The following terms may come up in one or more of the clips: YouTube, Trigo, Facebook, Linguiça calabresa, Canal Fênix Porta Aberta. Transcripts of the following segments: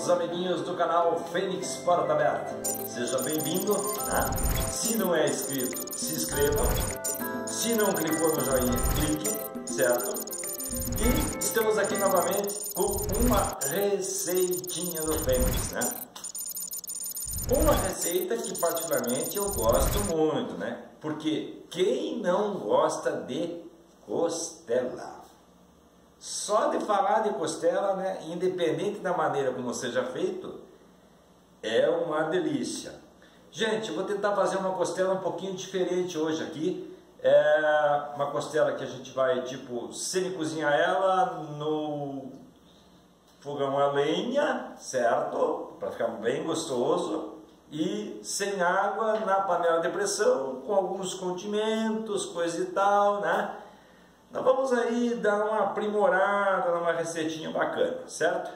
aos amiguinhos do canal Fênix Porta Aberta. Seja bem-vindo. Se não é inscrito, se inscreva. Se não clicou no joinha, clique, certo? E estamos aqui novamente com uma receitinha do Fênix, né? Uma receita que particularmente eu gosto muito, né? Porque quem não gosta de costela? Só de falar de costela, né, independente da maneira como seja feito, é uma delícia. Gente, eu vou tentar fazer uma costela um pouquinho diferente hoje aqui. É uma costela que a gente vai, tipo, semi-cozinhar ela no fogão a lenha, certo? Para ficar bem gostoso. E sem água, na panela de pressão, com alguns condimentos, coisa e tal, né? Nós vamos aí dar uma aprimorada numa receitinha bacana, certo?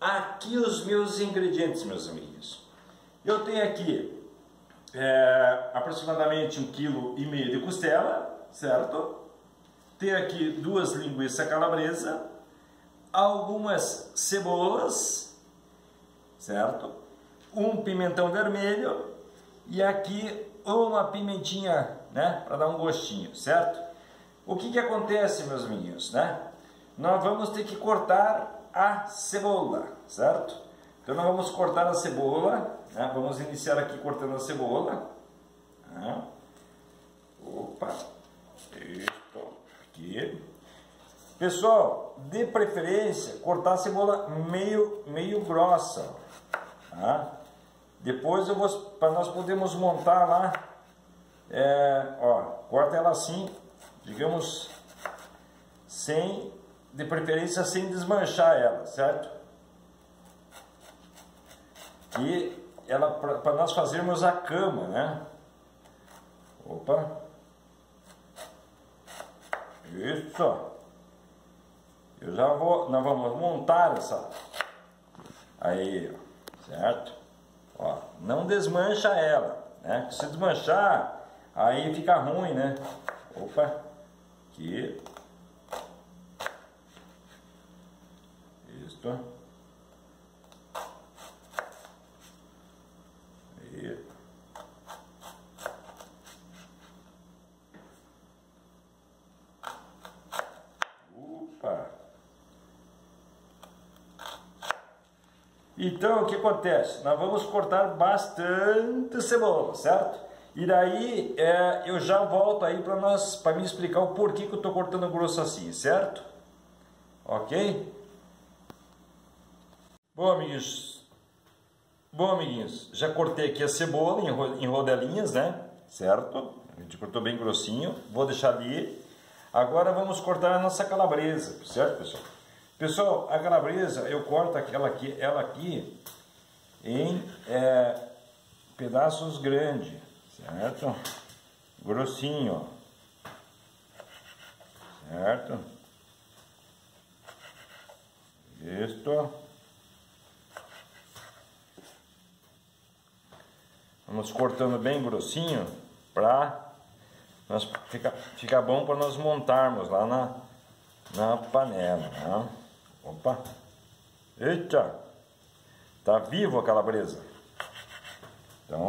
Aqui os meus ingredientes, meus amigos. Eu tenho aqui aproximadamente 1,5 kg de costela, certo? Tenho aqui 2 linguiças calabresa, algumas cebolas, certo? Um pimentão vermelho e aqui uma pimentinha, né? Para dar um gostinho, certo? O que acontece, meus amiguinhos, né? Nós vamos ter que cortar a cebola, certo? Então nós vamos cortar a cebola, né? Vamos iniciar aqui cortando a cebola. Né? Opa! Aqui. Pessoal, de preferência, cortar a cebola meio grossa. Tá? Depois eu vou, para nós podermos montar lá, ó, corta ela assim. Digamos, de preferência sem desmanchar ela, certo? E ela, para nós fazermos a cama, né? Opa! Isso! Eu já vou, nós vamos montar essa. Aí, certo? Ó, não desmancha ela, né? Se desmanchar, aí fica ruim, né? Opa! Aqui. Isto. E. Opa! Então, o que acontece? Nós vamos cortar bastante cebola, certo? E daí eu já volto aí para me explicar o porquê que eu estou cortando grosso assim, certo? Ok? Bom, amiguinhos, já cortei aqui a cebola em rodelinhas, né? Certo? A gente cortou bem grossinho, vou deixar ali. Agora vamos cortar a nossa calabresa, certo, pessoal? Pessoal, a calabresa, eu corto ela aqui em pedaços grandes. Certo? Grossinho. Certo? Isto. Vamos cortando bem grossinho para ficar bom para nós montarmos lá na panela, né? Opa! Eita! Tá vivo a calabresa. Então,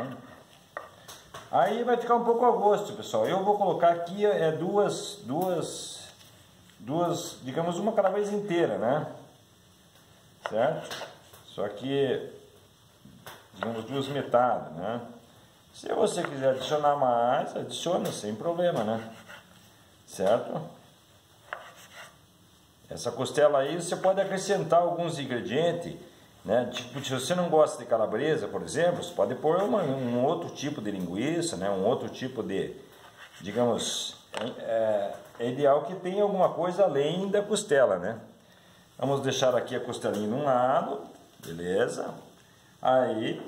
aí vai ficar um pouco a gosto, pessoal. Eu vou colocar aqui duas, digamos, uma calabresa inteira, né? Certo? Só que, digamos, duas metades, né? Se você quiser adicionar mais, adiciona, sem problema, né? Certo? Essa costela aí, você pode acrescentar alguns ingredientes. Né? Tipo, se você não gosta de calabresa, por exemplo, você pode pôr um outro tipo de linguiça, né? Um outro tipo de, digamos, é ideal que tenha alguma coisa além da costela, né? Vamos deixar aqui a costelinha de um lado, beleza? Aí,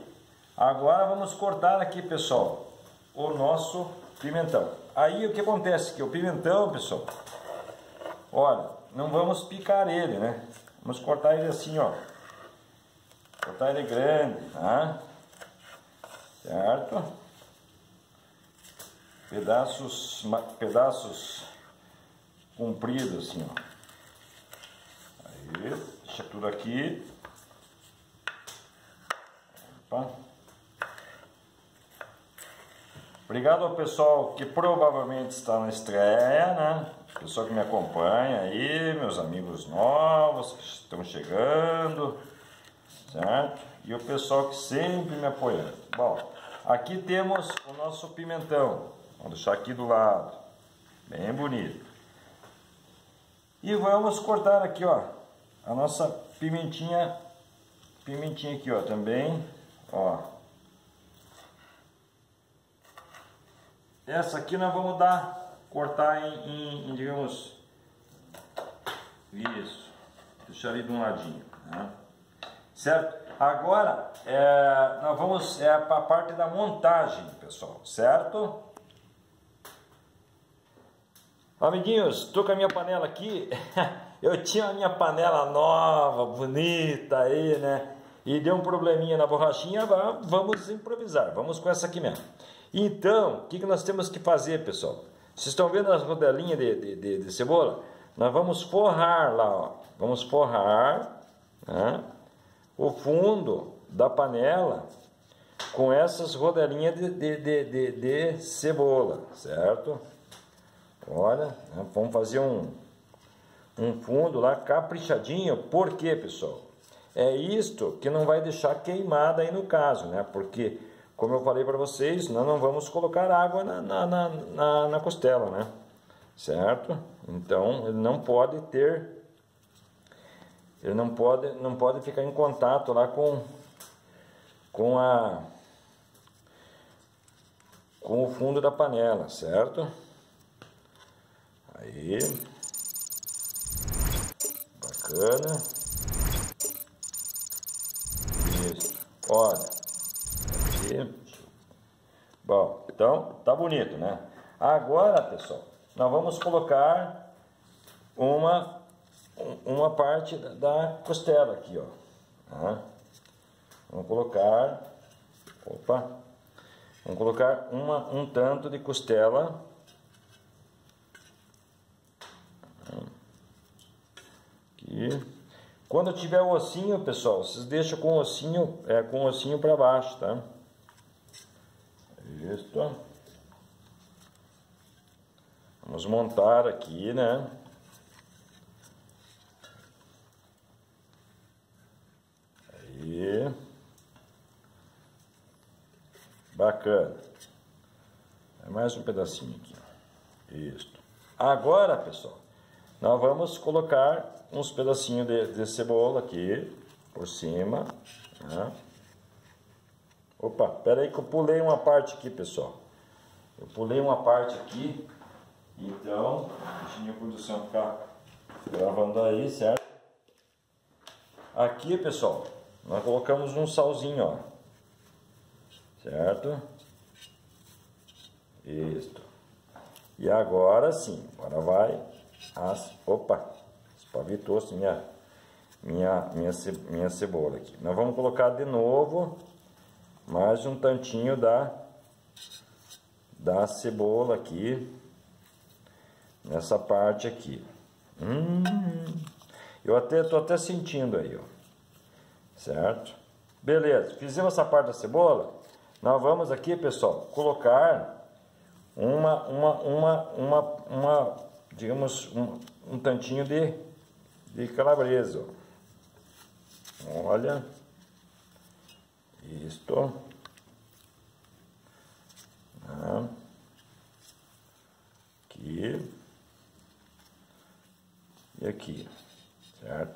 agora vamos cortar aqui, pessoal, o nosso pimentão. Aí o que acontece que o pimentão, pessoal, olha, não vamos picar ele, né? Vamos cortar ele assim, ó. Cortar ele grande, tá? Certo? Pedaços compridos, assim, ó. Aí, deixa tudo aqui. Tá? Obrigado ao pessoal que provavelmente está na estreia, né? Pessoal que me acompanha aí, meus amigos novos que estão chegando, certo? E o pessoal que sempre me apoia. Bom, aqui temos o nosso pimentão. Vamos deixar aqui do lado, bem bonito. E vamos cortar aqui, ó, a nossa pimentinha aqui, ó, também, ó. Essa aqui nós vamos cortar em digamos, isso, deixar ali de um ladinho, né? Certo? Agora, nós vamos para a parte da montagem, pessoal, certo? Amiguinhos, estou com a minha panela aqui, eu tinha a minha panela nova, bonita aí, né? E deu um probleminha na borrachinha, vamos improvisar, vamos com essa aqui mesmo. Então, o que nós temos que fazer, pessoal? Vocês estão vendo as rodelinhas de cebola? Nós vamos forrar lá, ó. Vamos forrar, né, o fundo da panela com essas rodelinhas de cebola, certo? Olha, vamos fazer um fundo lá caprichadinho. Por quê, pessoal? É isto que não vai deixar queimada aí no caso, né? Porque... como eu falei para vocês, nós não vamos colocar água na costela, né? Certo? Então, ele não pode ficar em contato lá com o fundo da panela, certo? Aí. Bacana. Isso. Olha. Bom, então tá bonito, né? Agora, pessoal, nós vamos colocar uma parte da costela aqui, ó. Tá? Vamos colocar um tanto de costela. Aqui. Quando tiver o ossinho, pessoal, vocês deixam com o ossinho, com o ossinho para baixo, tá? Isso. Vamos montar aqui, né? Aí. Bacana. É mais um pedacinho aqui. Isso. Agora, pessoal, nós vamos colocar uns pedacinhos de cebola aqui por cima, né? Opa, pera aí que eu pulei uma parte aqui, pessoal. Eu pulei uma parte aqui. Então, deixa minha produção ficar gravando aí, certo? Aqui, pessoal, nós colocamos um salzinho, ó. Certo? Isto. E agora sim, agora vai. Opa, espavitou-se minha cebola aqui. Nós vamos colocar de novo... mais um tantinho da cebola aqui, nessa parte aqui. Eu tô até sentindo aí, ó. Certo? Beleza, fizemos essa parte da cebola. Nós vamos aqui, pessoal, colocar digamos, um tantinho de calabresa. Olha... isto. Aqui. E aqui. Certo?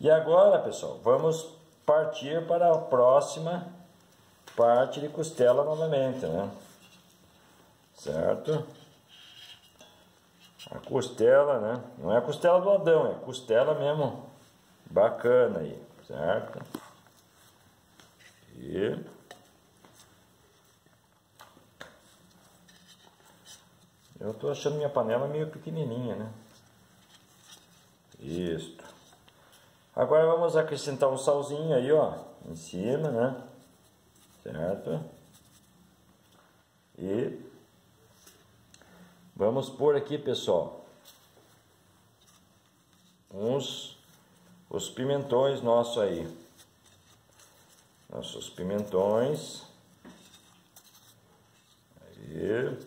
E agora, pessoal, vamos partir para a próxima parte de costela novamente, né? Certo? A costela, né? Não é a costela do Adão, é a costela mesmo. Bacana aí, certo? Eu tô achando minha panela meio pequenininha, né? Isso. Agora vamos acrescentar um salzinho aí, ó, em cima, né? Certo? E vamos pôr aqui, pessoal, os pimentões nossos aí. nossos pimentões. Aí.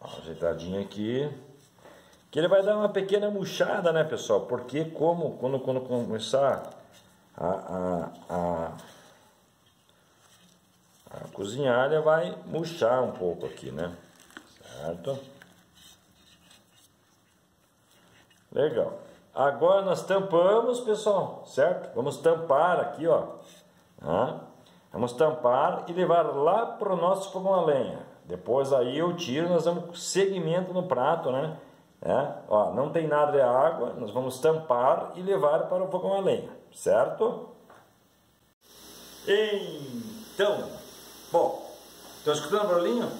Ó, ajeitadinho aqui. Que ele vai dar uma pequena murchada, né, pessoal? Porque como quando começar a cozinhar, ele vai murchar um pouco aqui, né? Certo? Legal. Agora nós tampamos, pessoal, certo? Vamos tampar aqui, ó. Vamos tampar e levar lá para o nosso fogão a lenha. Depois aí eu tiro, nós damos segmento no prato, né? Ó, não tem nada de água, nós vamos tampar e levar para o fogão a lenha, certo? Então, bom, estão escutando o barulhinho?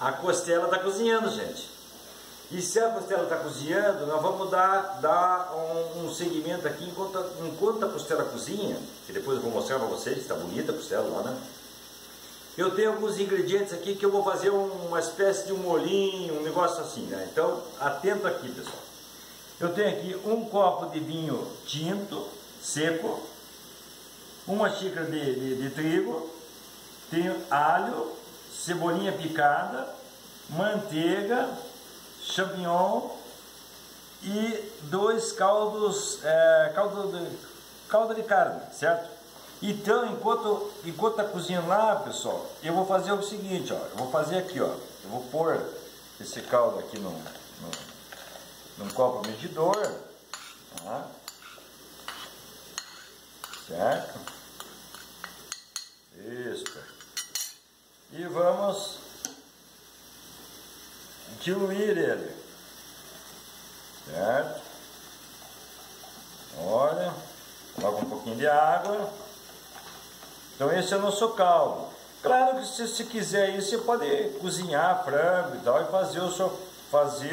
A costela está cozinhando, gente. E se a costela está cozinhando, nós vamos dar um segmento aqui enquanto a costela cozinha, que depois eu vou mostrar para vocês, está bonita a costela lá, né? Eu tenho alguns ingredientes aqui que eu vou fazer uma espécie de um molhinho, um negócio assim, né? Então, atento aqui, pessoal. Eu tenho aqui um copo de vinho tinto, seco, uma xícara de trigo, tenho alho, cebolinha picada, manteiga, champignon e dois caldos, caldo de carne, certo? Então, enquanto tá cozinhando lá, pessoal, eu vou fazer o seguinte, ó, eu vou fazer aqui, ó, eu vou pôr esse caldo aqui num copo medidor, tá? Certo? Isso. E vamos diluir ele, certo? Olha, coloca um pouquinho de água. Então esse é o nosso caldo. Claro que se quiser isso, você pode cozinhar frango e tal e fazer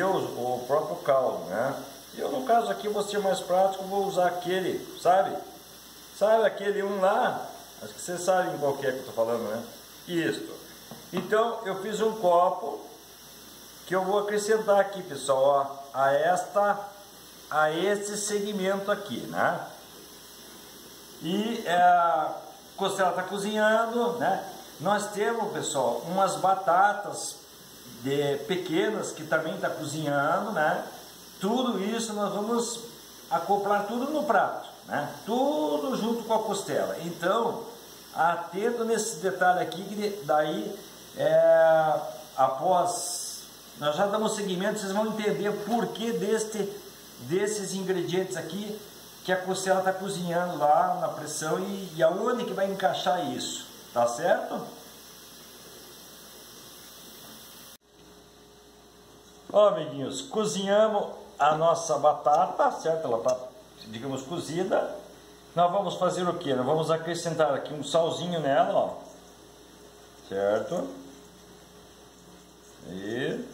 o próprio caldo, né? Eu no caso aqui vou ser mais prático, vou usar aquele, sabe aquele um lá? Acho que vocês sabem qual que é que eu tô falando, né? Isso. Então eu fiz um copo que eu vou acrescentar aqui, pessoal, ó, a esse segmento aqui, né? E a costela está cozinhando, né? Nós temos, pessoal, umas batatas pequenas que também está cozinhando, né? Tudo isso nós vamos acoplar tudo no prato, né? Tudo junto com a costela. Então, atento nesse detalhe aqui, que daí, após... Nós já damos seguimento, vocês vão entender o porquê desses ingredientes aqui que a costela está cozinhando lá na pressão e aonde que vai encaixar isso, tá certo? Ó, amiguinhos, cozinhamos a nossa batata, certo? Ela está, digamos, cozida. Nós vamos fazer o quê? Nós vamos acrescentar aqui um salzinho nela, ó, certo? E...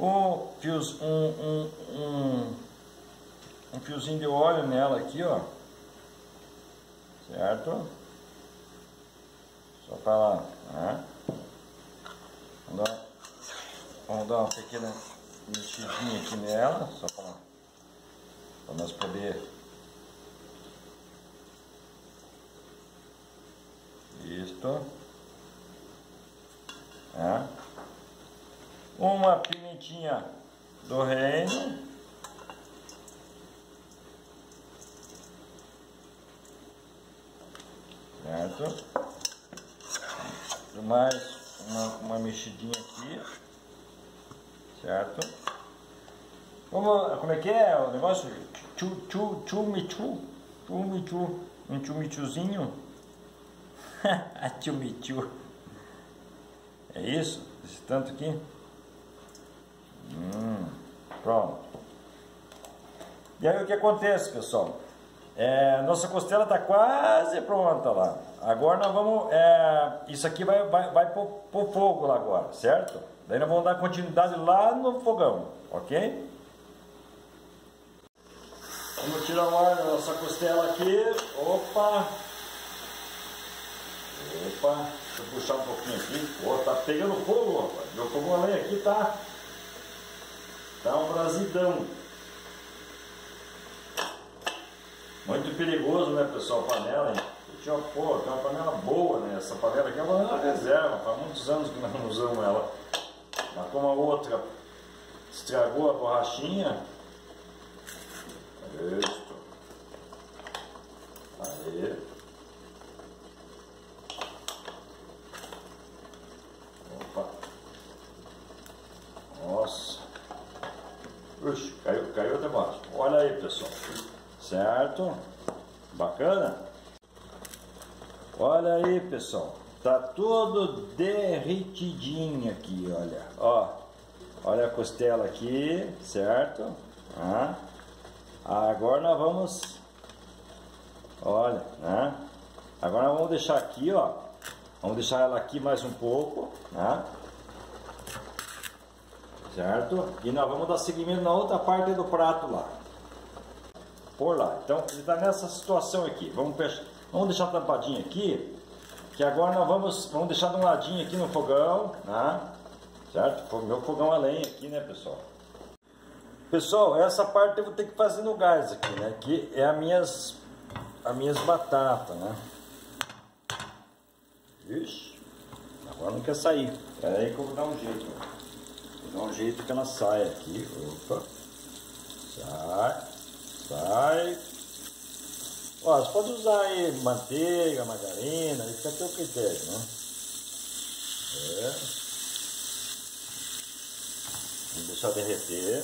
Um fiozinho de óleo nela aqui, ó, certo? Só para lá, né? Vamos dar uma pequena mexidinha aqui nela, só para nós poder... Isto. Né? Uma pimentinha do reino, certo? Mais uma mexidinha aqui, certo? Como é que é o negócio? Chumichuzinho? Chumichu. É isso? Esse tanto aqui? Pronto. E aí o que acontece, pessoal? Nossa costela está quase pronta lá. Agora nós vamos... isso aqui vai pro fogo lá agora, certo? Daí nós vamos dar continuidade lá no fogão, ok? Vamos tirar o ar da nossa costela aqui. Opa! Deixa eu puxar um pouquinho aqui. Ó, tá pegando fogo, rapaz. Meu fogão aqui tá um brasidão. Muito perigoso, né, pessoal, a panela, hein? Pô, tem uma panela boa, né? Essa panela aqui é uma reserva, faz muitos anos que nós não usamos ela. Mas como a outra estragou a borrachinha. Isso. Aí. Opa. Nossa. Ux, caiu até baixo. Olha aí, pessoal. Certo? Bacana? Olha aí, pessoal, tá todo derretidinho aqui, olha, ó, olha a costela aqui, certo? Ah, agora nós vamos, olha, né? Agora nós vamos deixar aqui, ó, vamos deixar ela aqui mais um pouco, né? Certo? E nós vamos dar seguimento na outra parte do prato lá, por lá. Então, ele tá nessa situação aqui, vamos fechar. Vamos deixar tampadinho aqui, que agora nós vamos deixar de um ladinho aqui no fogão, né? Certo? Meu fogão a lenha aqui, né, pessoal? Pessoal, essa parte eu vou ter que fazer no gás aqui, né? Que é as minhas batatas, né? Vixe, agora não quer sair. Espera aí que eu vou dar um jeito. Vou dar um jeito que ela saia aqui. Opa. Sai. Ó, você pode usar aí manteiga, margarina, aí fica a teu critério, né? É. Vamos deixar derreter.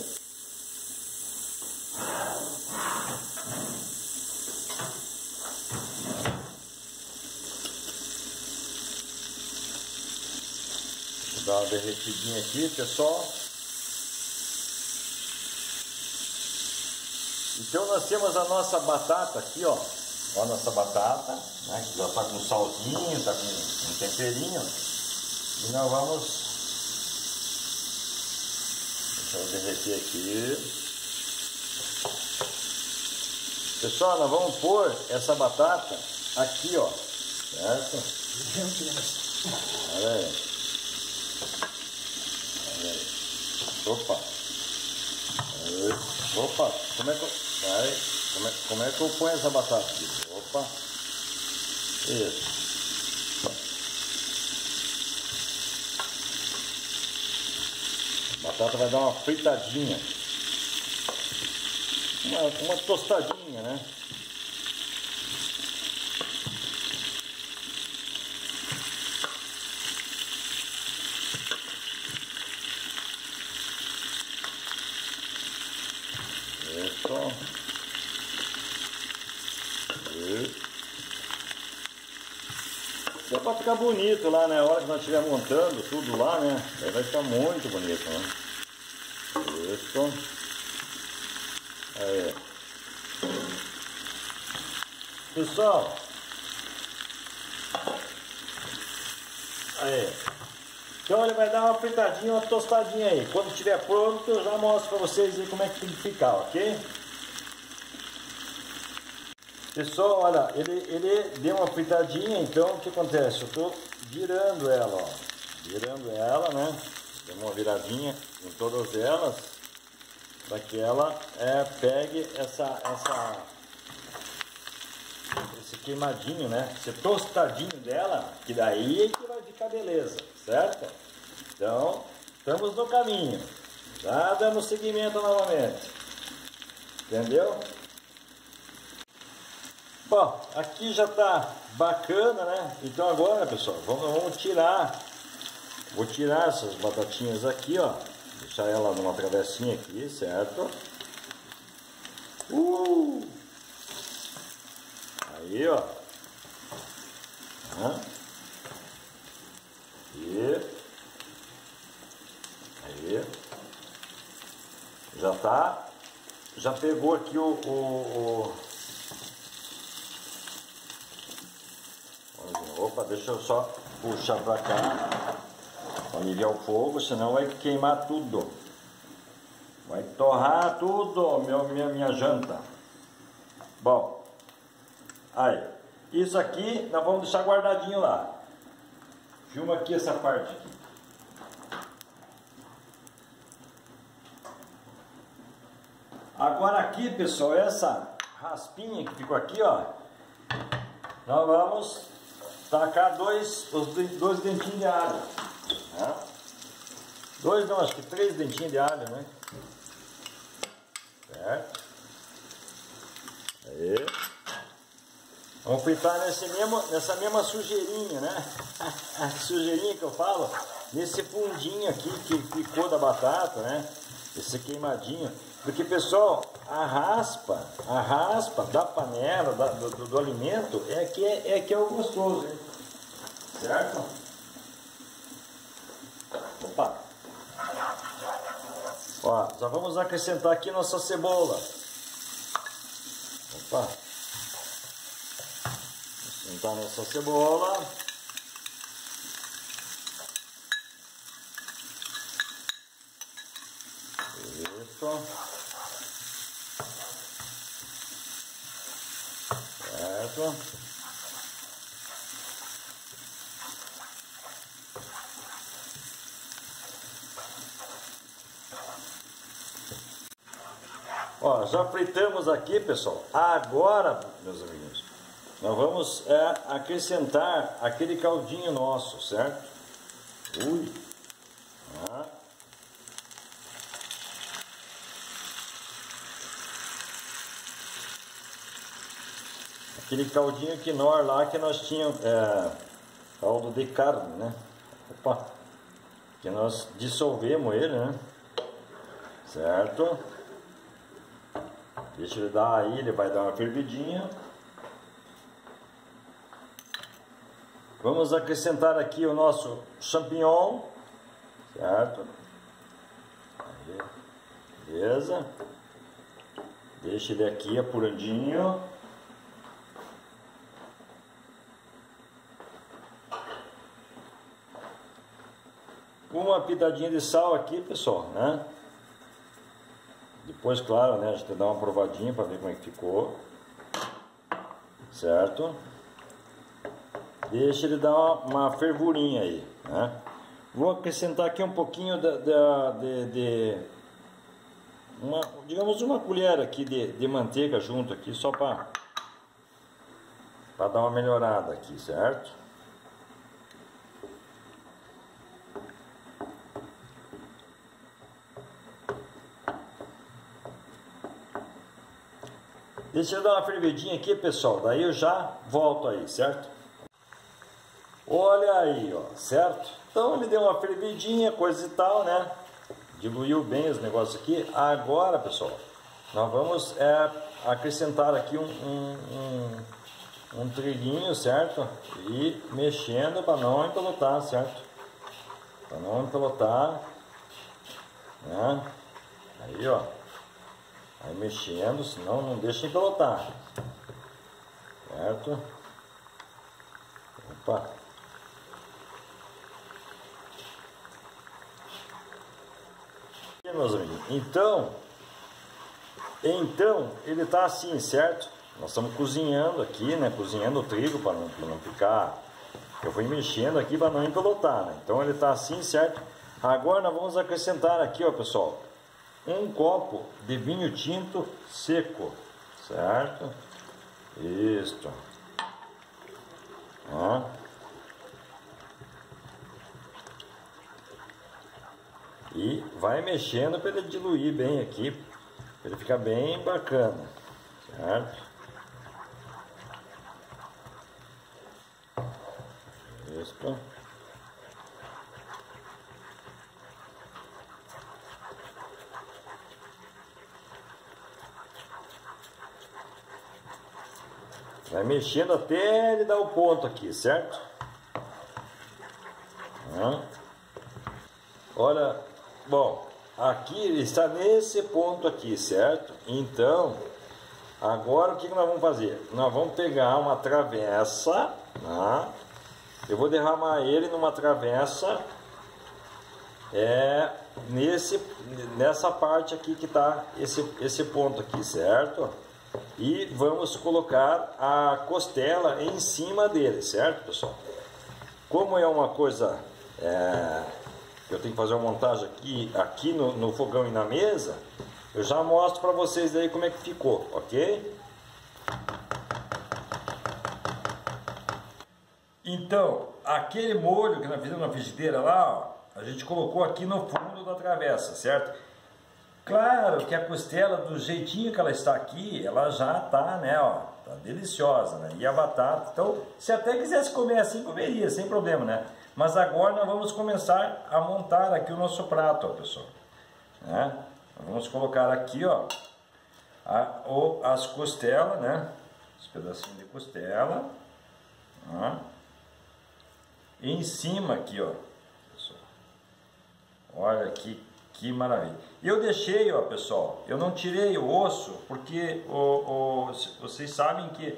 Deixa eu dar uma derretidinha aqui, pessoal. Então nós temos a nossa batata aqui, ó. Ó a nossa batata, né? Que já tá com salzinho, tá com um temperinho. E nós vamos... Deixa eu derreter aqui. Pessoal, nós vamos pôr essa batata aqui, ó. Certo? Olha aí. Olha aí. Opa. Opa, como é que eu... Aí, como é que eu ponho essa batata aqui? Opa! Isso! A batata vai dar uma fritadinha. Uma tostadinha, né? Dá pra ficar bonito lá, né? A hora que nós estiver montando tudo lá, né? Aí vai ficar muito bonito, né? Isso. Aí. Pessoal. Aí. Então ele vai dar uma fritadinha, uma tostadinha aí. Quando estiver pronto, eu já mostro pra vocês aí como é que tem que ficar, ok? Pessoal, olha, ele deu uma fritadinha, então o que acontece? Eu estou virando ela, ó. Virando ela, né? Deu uma viradinha em todas elas, para que ela pegue esse queimadinho, né? Esse tostadinho dela, que daí é que vai ficar beleza, certo? Então, estamos no caminho. Já dando seguimento novamente. Entendeu? Bom, aqui já tá bacana, né? Então agora, pessoal, vou tirar essas batatinhas aqui, ó. Deixar ela numa travessinha aqui, certo? Aí, ó. E aí. Já tá. Já pegou aqui Opa, deixa eu só puxar pra cá para aliviar o fogo, senão vai queimar tudo. Vai torrar tudo, minha janta. Bom, aí, isso aqui nós vamos deixar guardadinho lá. Filma aqui essa parte aqui. Agora aqui, pessoal, essa raspinha que ficou aqui, ó, nós vamos tacar os dois dentinhos de alho, né? Dois não, acho que três dentinhos de alho, né? Certo? Aí. Vamos fritar nessa mesma sujeirinha, né? Sujeirinha que eu falo, nesse fundinho aqui que ficou da batata, né? Esse queimadinho. Porque, pessoal, a raspa da panela, do alimento, é que é o gostoso, hein? Certo? Opa! Ó, já vamos acrescentar aqui nossa cebola. Opa! Acrescentar nossa cebola. Isso. Certo. Ó, já fritamos aqui, pessoal. Agora, meus amigos, nós vamos acrescentar aquele caldinho nosso, certo? Ui! Ah. Aquele caldinho que nós lá que nós tínhamos, caldo de carne, né? Opa! Que nós dissolvemos ele, né? Certo? Deixa ele dar aí, ele vai dar uma fervidinha. Vamos acrescentar aqui o nosso champignon, certo? Aí. Beleza? Deixa ele aqui apuradinho. Uma pitadinha de sal aqui, pessoal, né? Depois, claro, né, a gente dá uma provadinha para ver como é que ficou. Certo? Deixa ele dar uma fervurinha aí, né? Vou acrescentar aqui um pouquinho digamos uma colher aqui de manteiga junto aqui, só para dar uma melhorada aqui, certo? Deixa eu dar uma fervidinha aqui, pessoal, daí eu já volto aí, certo? Olha aí, ó, certo? Então ele deu uma fervidinha, coisa e tal, né? Diluiu bem os negócios aqui. Agora, pessoal, nós vamos acrescentar aqui um triguinho, certo? E mexendo para não empelotar, certo? Para não empelotar, né? Aí, ó. Aí mexendo, senão não deixa empelotar. Certo? Opa! E aí, meus amigos, então ele tá assim, certo? Nós estamos cozinhando aqui, né? Cozinhando o trigo para não ficar... Eu fui mexendo aqui para não empelotar, né? Então ele tá assim, certo? Agora nós vamos acrescentar aqui, ó, pessoal, um copo de vinho tinto seco, certo? Isto. Ó. E vai mexendo para ele diluir bem aqui, para ele ficar bem bacana, certo? Isto. Vai mexendo até ele dar o ponto aqui, certo? Olha, bom, aqui ele está nesse ponto aqui, certo? Então, agora o que nós vamos fazer? Nós vamos pegar uma travessa, né? Eu vou derramar ele numa travessa, nessa parte aqui que está esse ponto aqui, certo? E vamos colocar a costela em cima dele, certo, pessoal? Como é uma coisa... eu tenho que fazer uma montagem aqui no fogão e na mesa, eu já mostro para vocês aí como é que ficou, ok? Então, aquele molho que nós fizemos na frigideira lá, ó, a gente colocou aqui no fundo da travessa, certo? Claro que a costela, do jeitinho que ela está aqui, ela já tá, né, ó, tá deliciosa, né? E a batata, então, se até quisesse comer assim, comeria, sem problema, né? Mas agora nós vamos começar a montar aqui o nosso prato, ó, pessoal. Né? Vamos colocar aqui, ó, as costelas, né? Os pedacinhos de costela. Ó. E em cima aqui, ó, pessoal. Olha aqui que maravilha. Eu deixei, ó, pessoal, eu não tirei o osso, porque vocês sabem que...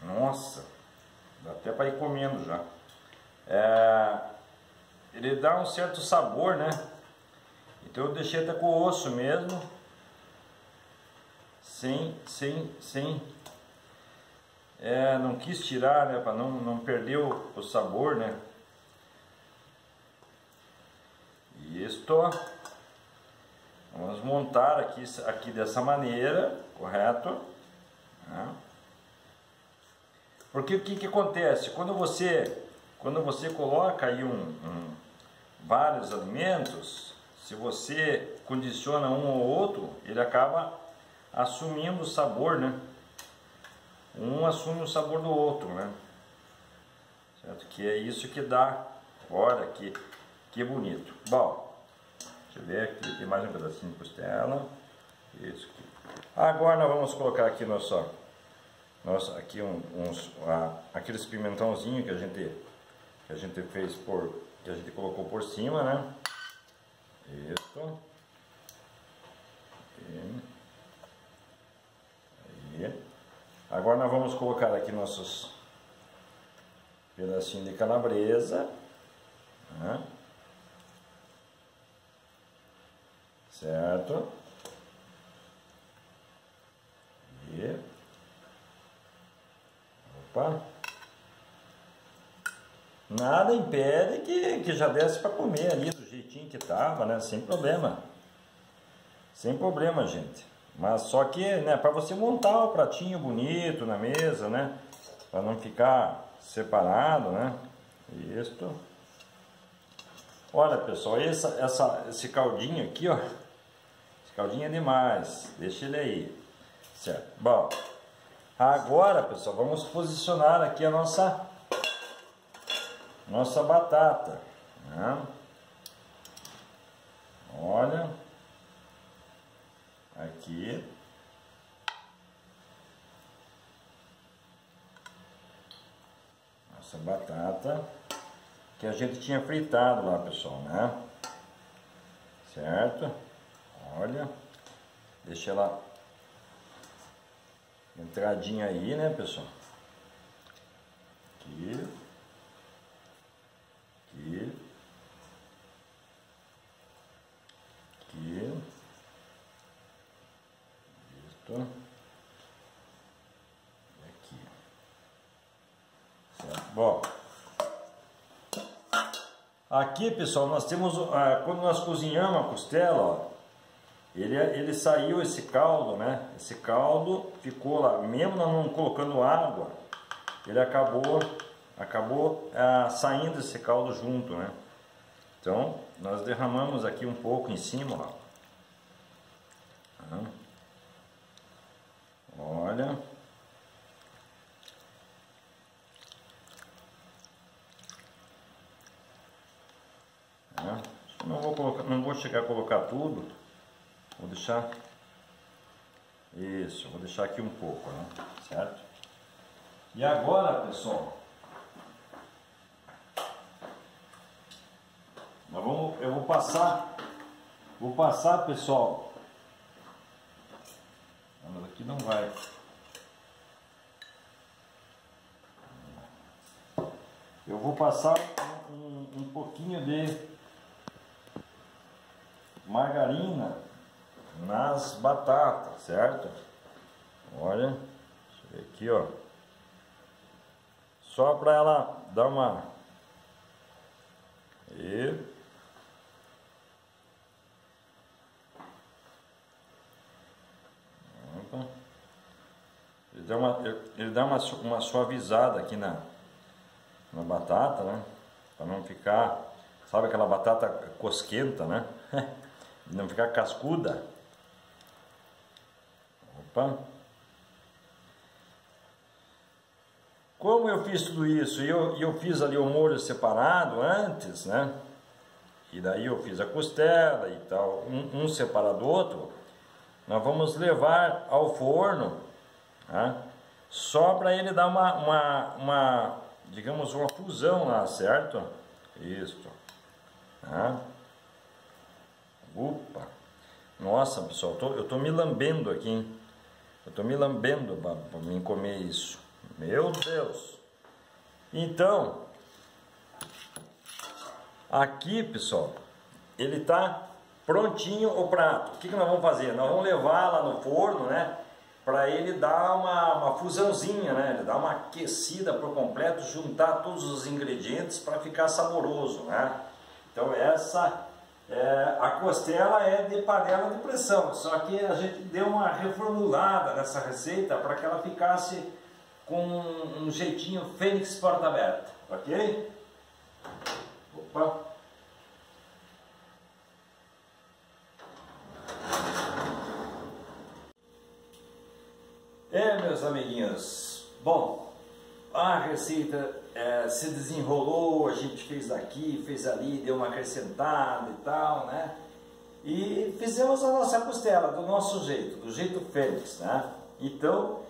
Nossa, dá até para ir comendo já. Ele dá um certo sabor, né? Então eu deixei até com o osso mesmo, não quis tirar, né, para não perder o sabor, né? E isto vamos montar aqui dessa maneira, correto? Porque o que acontece quando você coloca aí vários alimentos, se você condiciona um ou outro, ele acaba assumindo o sabor, né? Um assume o sabor do outro, né? Certo? Que é isso que dá. Olha que bonito. Bom, deixa eu ver aqui, tem mais um pedacinho de costela. Isso aqui. Agora nós vamos colocar aqui aqui aqueles pimentãozinhos que a gente fez que a gente colocou por cima, né? Isso. Aí. Agora nós vamos colocar aqui nossos pedacinhos de calabresa, né? Certo? E opa. Nada impede que já desse para comer ali do jeitinho que tava, né? Sem problema. Sem problema, gente. Mas só que, né, para você montar o pratinho bonito na mesa, né? Para não ficar separado, né? Isso. Olha, pessoal, esse caldinho aqui, ó. Esse caldinho é demais. Deixa ele aí. Certo. Bom. Agora, pessoal, vamos posicionar aqui a nossa batata, né? Olha aqui, nossa batata que a gente tinha fritado lá, pessoal, né? Certo? Olha, deixa ela entradinha aí, né, pessoal? Aqui. Aqui, isto, e aqui, certo? Bom, aqui, pessoal, nós temos, quando nós cozinhamos a costela, ó, ele saiu esse caldo, né? Esse caldo ficou lá, mesmo nós não colocando água, ele acabou saindo esse caldo junto, né? Então, nós derramamos aqui um pouco em cima, ó. Olha. Não vou chegar a colocar tudo. Vou deixar... Isso, vou deixar aqui um pouco, né? Certo? E agora, pessoal... Eu vou passar, pessoal. Mas aqui não vai. Eu vou passar um pouquinho de margarina nas batatas, certo? Olha, deixa eu ver aqui, ó. Só para ela dar uma E opa. Ele dá uma suavizada aqui na batata, né? Para não ficar, sabe, aquela batata cosquenta, né? Não ficar cascuda. Opa. Como eu fiz tudo isso, eu fiz ali o molho separado antes, né? E daí eu fiz a costela e tal, um separado do outro. Nós vamos levar ao forno, tá? Só para ele dar digamos, uma fusão lá, certo? Isso. Tá? Opa! Nossa, pessoal, eu tô me lambendo aqui, hein? Eu tô me lambendo para mim comer isso. Meu Deus! Então, aqui, pessoal, ele tá prontinho o prato. O que que nós vamos fazer? Nós vamos levar lá no forno, né? Para ele dar uma fusãozinha, né? Ele dá uma aquecida por completo, juntar todos os ingredientes para ficar saboroso, né? Então essa a costela é de panela de pressão, só que a gente deu uma reformulada nessa receita para que ela ficasse com um jeitinho Fênix Porta Aberta, ok? Opa! É, meus amiguinhos, bom, a receita se desenrolou, a gente fez aqui, fez ali, deu uma acrescentada e tal, né? E fizemos a nossa costela, do nosso jeito, do jeito Fênix, né? Então,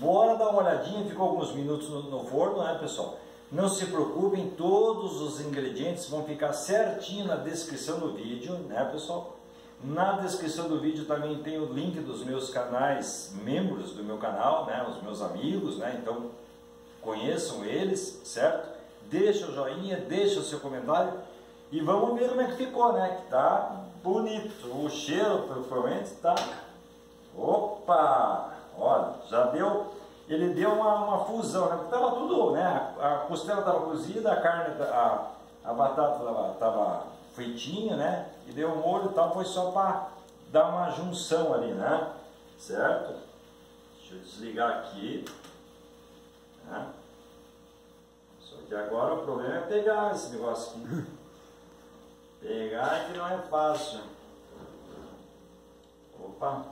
bora dar uma olhadinha, ficou alguns minutos no forno, né, pessoal? Não se preocupem, todos os ingredientes vão ficar certinho na descrição do vídeo, né, pessoal? Na descrição do vídeo também tem o link dos meus canais, membros do meu canal, né, os meus amigos, né, então conheçam eles, certo? Deixa o joinha, deixa o seu comentário e vamos ver como é que ficou, né, que tá bonito, o cheiro provavelmente tá... Opa! Olha, já deu, ele deu uma fusão, né, tava tudo, né, a costela tava cozida, a carne, a batata tava feitinho, né? E deu um molho e tal, foi só para dar uma junção ali, né? Certo? Deixa eu desligar aqui. Né? Só que agora o problema é pegar esse negócio aqui. Pegar que não é fácil. Opa!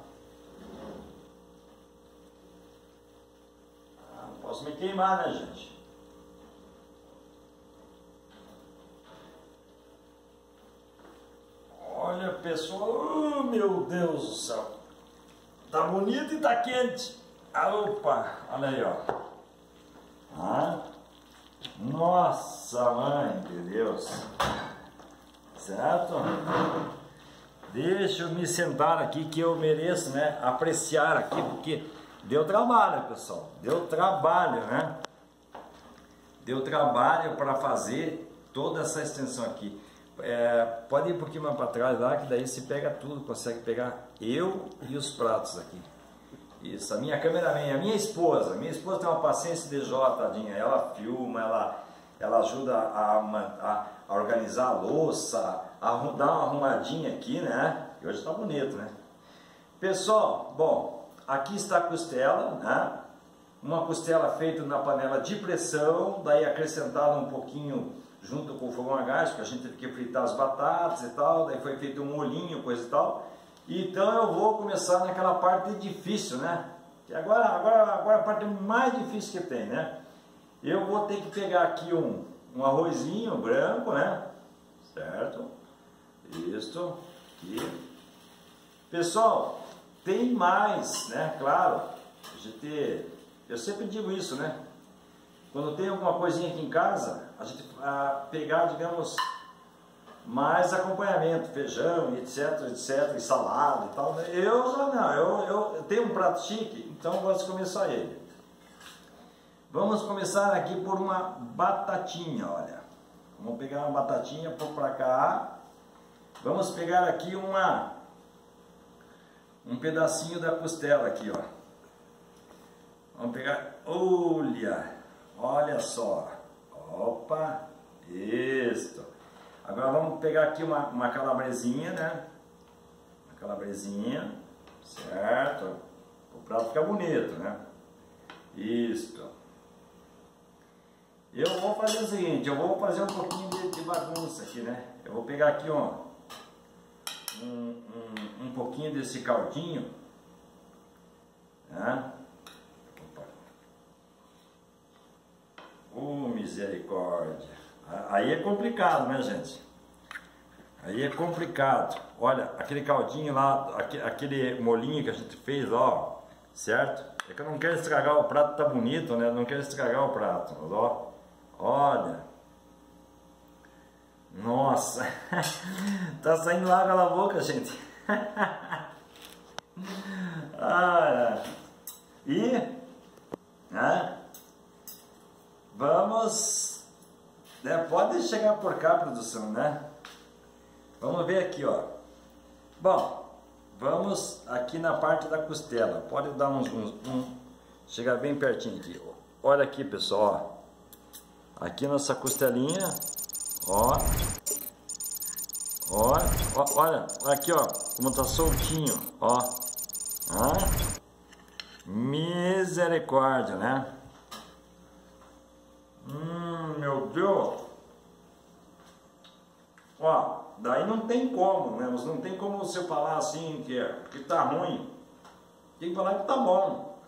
Ah, não posso me queimar, né, gente? Olha, pessoal, oh, meu Deus do céu, tá bonito e tá quente. Ah, opa, olha aí, ó. Ah, nossa, mãe de Deus, certo? Deixa eu me sentar aqui que eu mereço, né, apreciar aqui, porque deu trabalho, pessoal, deu trabalho, né? Deu trabalho para fazer toda essa extensão aqui. Pode ir um pouquinho mais para trás lá, que daí se pega tudo, consegue pegar eu e os pratos aqui. Isso, a minha cameraman, a minha esposa tem uma paciência de Jó, tadinha, ela filma, ela ajuda a organizar a louça, a dar uma arrumadinha aqui, né? E hoje tá bonito, né? Pessoal, bom, aqui está a costela, né? Uma costela feita na panela de pressão, daí acrescentada um pouquinho junto com o fogão a gás, porque a gente teve que fritar as batatas e tal, daí foi feito um molhinho, coisa e tal. Então eu vou começar naquela parte difícil, né? Que agora a parte mais difícil que tem, né? Eu vou ter que pegar aqui um arrozinho branco, né? Certo? Isso aqui. Pessoal, tem mais, né? Claro, eu sempre digo isso, né? Quando tem alguma coisinha aqui em casa, a gente pegar, digamos, mais acompanhamento, feijão, etc, etc, e salada e tal. Eu já não, eu tenho um prato chique, então eu gosto de começar ele. Vamos começar aqui por uma batatinha, olha. Vamos pegar uma batatinha, pôr pra cá. Vamos pegar aqui um pedacinho da costela aqui, ó. Vamos pegar, olha só, opa, isto. Agora vamos pegar aqui uma calabresinha, né? Uma calabresinha, certo? O prato fica bonito, né? Isso. Eu vou fazer o seguinte, eu vou fazer um pouquinho de bagunça aqui, né? Eu vou pegar aqui, ó, um pouquinho desse caldinho, né? Opa. Oh, misericórdia! Aí é complicado, né, gente? Aí é complicado. Olha, aquele caldinho lá, aquele molinho que a gente fez, ó, certo? É que eu não quero estragar o prato, tá bonito, né? Eu não quero estragar o prato, mas ó, olha. Nossa, tá saindo água na boca, gente. Ah, e, né? Vamos, né? Pode chegar por cá, produção, né? Vamos ver aqui, ó. Bom, vamos aqui na parte da costela. Pode dar chegar bem pertinho aqui. Olha aqui, pessoal. Ó. Aqui nossa costelinha. Ó, ó, ó, olha, aqui ó, como tá soltinho, ó, ah, misericórdia, né? Meu Deus, ó, daí não tem como, né? Mas não tem como você falar assim que tá ruim, tem que falar que tá bom.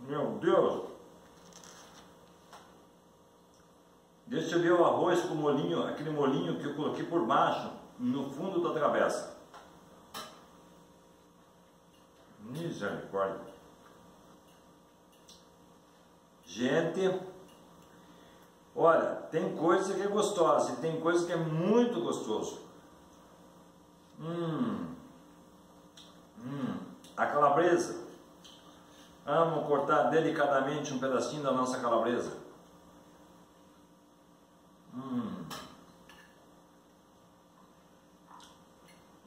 Meu Deus. Deixa eu ver o arroz com o molinho, aquele molinho que eu coloquei por baixo, no fundo da travessa. Misericórdia. Gente, olha, tem coisa que é gostosa e tem coisa que é muito gostoso. A calabresa. Amo cortar delicadamente um pedacinho da nossa calabresa.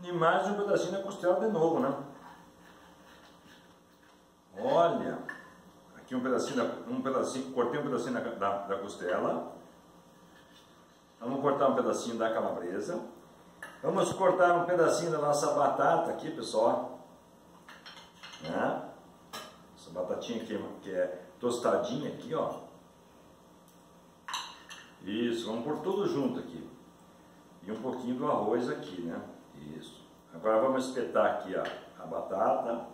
E mais um pedacinho da costela de novo, né? Olha, aqui um pedacinho, cortei um pedacinho da costela. Vamos cortar um pedacinho da calabresa. Vamos cortar um pedacinho da nossa batata aqui, pessoal. Né? Essa batatinha aqui, que é tostadinha aqui, ó. Isso, vamos pôr tudo junto aqui. E um pouquinho do arroz aqui, né? Isso. Agora vamos espetar aqui a batata,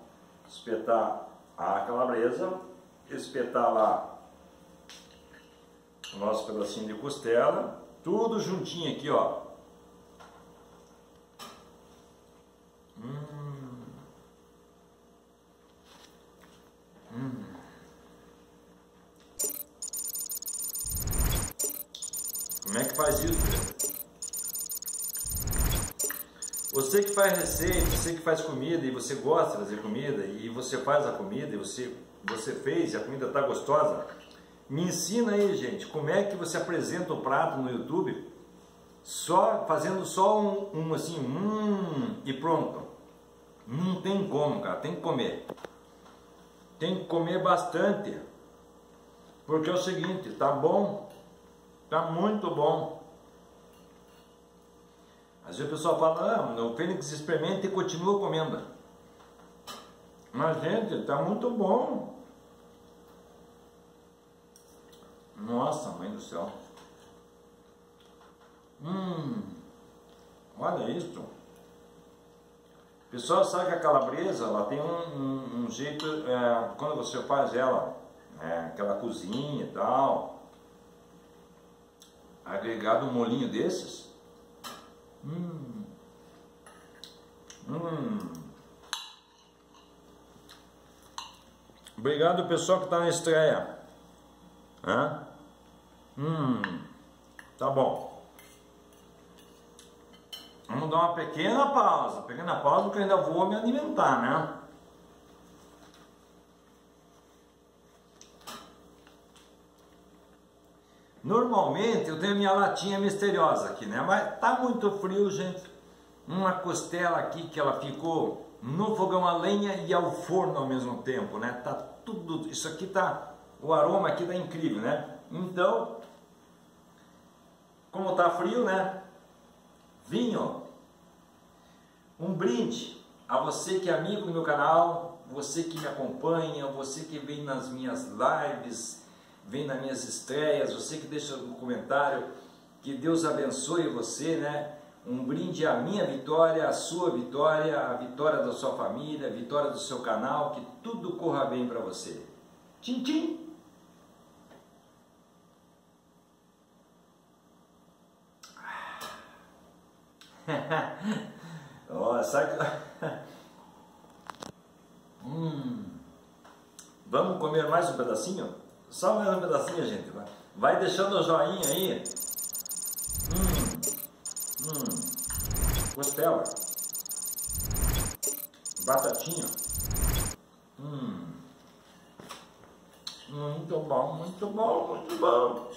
espetar a calabresa, espetar lá o nosso pedacinho de costela, tudo juntinho aqui, ó. Como é que faz isso? Você que faz receita, você que faz comida e você gosta de fazer comida e você faz a comida e você fez e a comida tá gostosa, me ensina aí, gente, como é que você apresenta o prato no YouTube só fazendo só um assim, e pronto. Não tem como, cara, tem que comer. Tem que comer bastante. Porque é o seguinte, tá bom? Tá muito bom. Às vezes o pessoal fala, não, o Fênix experimenta e continua comendo. Mas gente, tá muito bom. Nossa, mãe do céu. Olha isso. O pessoal sabe que a calabresa, ela tem um jeito, quando você faz ela, aquela cozinha e tal, agregado um molinho desses. Obrigado, pessoal que está na estreia. Tá bom. Vamos dar uma pequena pausa porque eu ainda vou me alimentar, né? Normalmente eu tenho a minha latinha misteriosa aqui, né? Mas tá muito frio, gente. Uma costela aqui que ela ficou no fogão a lenha e ao forno ao mesmo tempo, né? Tá tudo... Isso aqui tá... O aroma aqui tá incrível, né? Então, Como tá frio, né? Vinho. Um brinde a você que é amigo do meu canal, você que me acompanha, você que vem nas minhas lives, vem nas minhas estreias, você que deixa um comentário. Que Deus abençoe você, né? Um brinde à minha vitória, à sua vitória, à vitória da sua família, à vitória do seu canal, que tudo corra bem para você. Tchim, tchim! Nossa, Vamos comer mais um pedacinho? Só mais um pedacinho, gente. Vai deixando o joinha aí. Costela. Batatinha. Muito bom, muito bom, muito bom.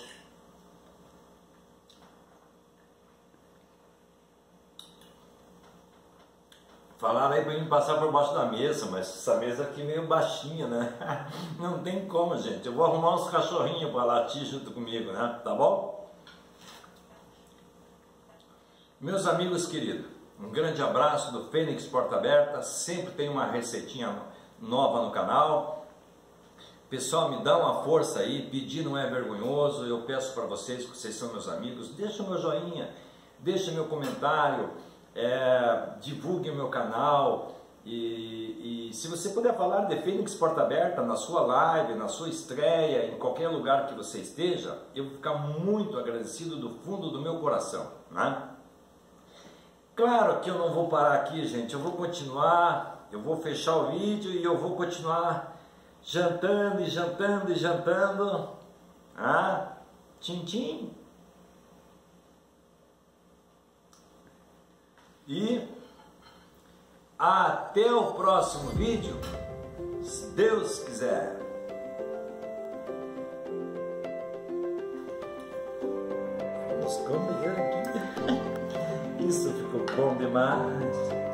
Falaram aí pra mim passar por baixo da mesa, mas essa mesa aqui é meio baixinha, né? Não tem como, gente. Eu vou arrumar uns cachorrinhos pra latir junto comigo, né? Tá bom? Meus amigos queridos, um grande abraço do Fênix Porta Aberta. Sempre tem uma receitinha nova no canal. Pessoal, me dá uma força aí. Pedir não é vergonhoso. Eu peço pra vocês, que vocês são meus amigos. Deixa o meu joinha, deixa meu comentário. Divulgue o meu canal e se você puder falar de Fênix Porta Aberta na sua live, na sua estreia, em qualquer lugar que você esteja, eu vou ficar muito agradecido do fundo do meu coração, né? Claro que eu não vou parar aqui, gente, eu vou continuar, eu vou fechar o vídeo e eu vou continuar jantando e jantando e jantando. Ah, tchim tchim! E até o próximo vídeo, se Deus quiser. Vamos comer aqui. Isso ficou bom demais.